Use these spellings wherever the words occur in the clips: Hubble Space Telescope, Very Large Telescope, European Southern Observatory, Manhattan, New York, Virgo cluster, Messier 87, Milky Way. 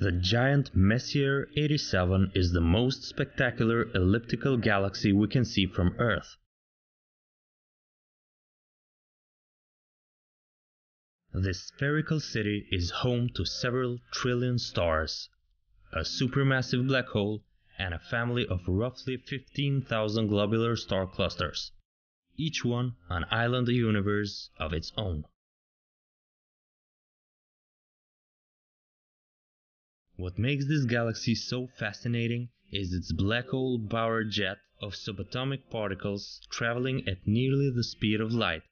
The giant Messier 87 is the most spectacular elliptical galaxy we can see from Earth. This spherical city is home to several trillion stars, a supermassive black hole, and a family of roughly 15,000 globular star clusters, each one an island universe of its own. What makes this galaxy so fascinating is its black hole bower jet of subatomic particles traveling at nearly the speed of light,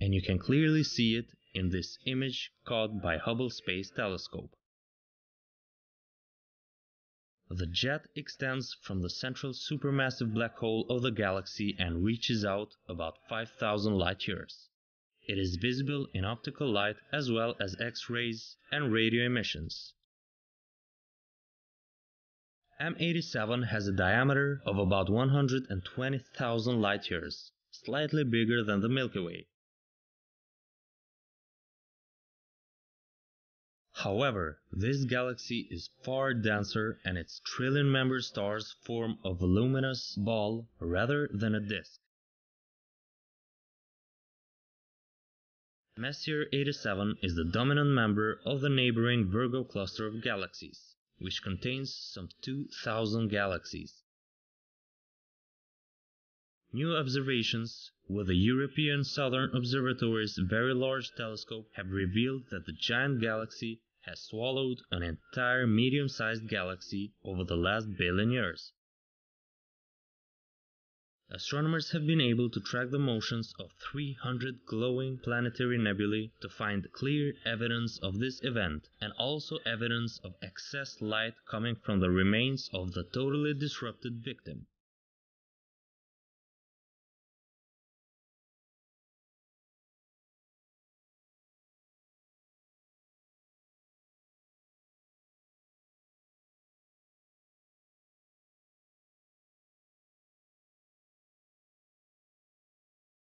and you can clearly see it in this image caught by Hubble Space Telescope. The jet extends from the central supermassive black hole of the galaxy and reaches out about 5,000 light-years. It is visible in optical light as well as X-rays and radio emissions. M87 has a diameter of about 120,000 light-years, slightly bigger than the Milky Way. However, this galaxy is far denser and its trillion-membered stars form a voluminous ball rather than a disk. Messier 87 is the dominant member of the neighboring Virgo cluster of galaxies, which contains some 2,000 galaxies. New observations with the European Southern Observatory's Very Large Telescope have revealed that the giant galaxy has swallowed an entire medium-sized galaxy over the last billion years. Astronomers have been able to track the motions of 300 glowing planetary nebulae to find clear evidence of this event, and also evidence of excess light coming from the remains of the totally disrupted victim.